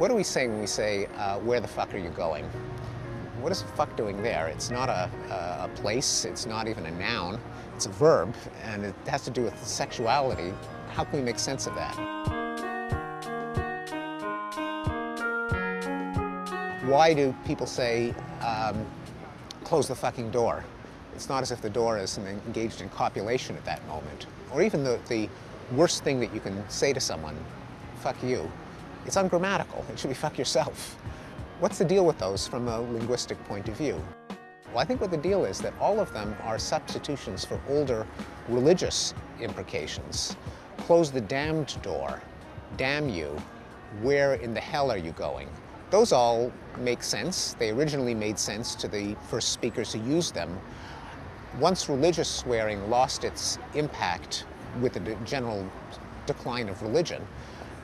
What do we say when we say, where the fuck are you going? What is the fuck doing there? It's not a place, it's not even a noun, it's a verb, and it has to do with sexuality. How can we make sense of that? Why do people say, close the fucking door? It's not as if the door is engaged in copulation at that moment. Or even the worst thing that you can say to someone, fuck you. It's ungrammatical. It should be fuck yourself. What's the deal with those from a linguistic point of view? Well, I think what the deal is that all of them are substitutions for older religious imprecations. Close the damned door. Damn you. Where in the hell are you going? Those all make sense. They originally made sense to the first speakers who used them. Once religious swearing lost its impact with the general decline of religion,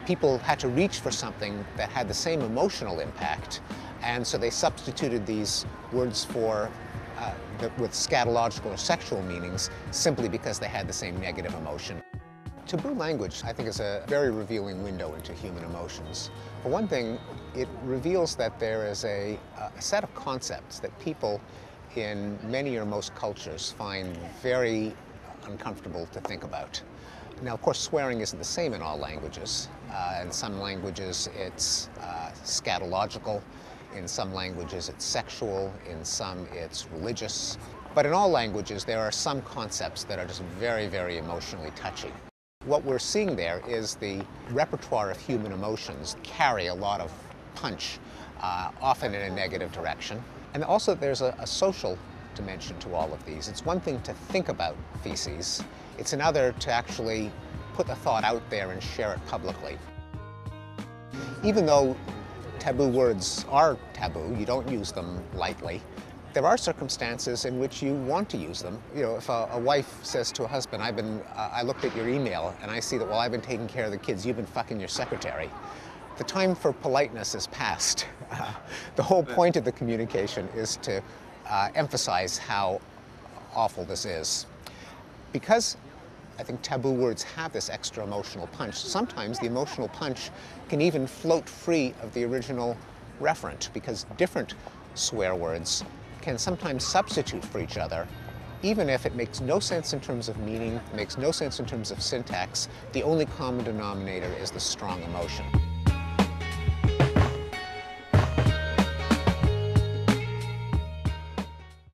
people had to reach for something that had the same emotional impact, and so they substituted these words for with scatological or sexual meanings simply because they had the same negative emotion. Taboo language, I think, is a very revealing window into human emotions. For one thing, it reveals that there is a set of concepts that people in many or most cultures find very uncomfortable to think about. Now, of course, swearing isn't the same in all languages. In some languages, it's scatological. In some languages, it's sexual. In some, it's religious. But in all languages, there are some concepts that are just very, very emotionally touchy. What we're seeing there is the repertoire of human emotions carry a lot of punch, often in a negative direction. And also, there's a social dimension to all of these. It's one thing to think about feces. It's another to actually put the thought out there and share it publicly. Even though taboo words are taboo, you don't use them lightly, there are circumstances in which you want to use them. You know, if a wife says to a husband, I looked at your email and I see that, well, I've been taking care of the kids, you've been fucking your secretary. The time for politeness is past. The whole point of the communication is to emphasize how awful this is. Because I think taboo words have this extra emotional punch, sometimes the emotional punch can even float free of the original referent, because different swear words can sometimes substitute for each other, even if it makes no sense in terms of meaning, makes no sense in terms of syntax. The only common denominator is the strong emotion.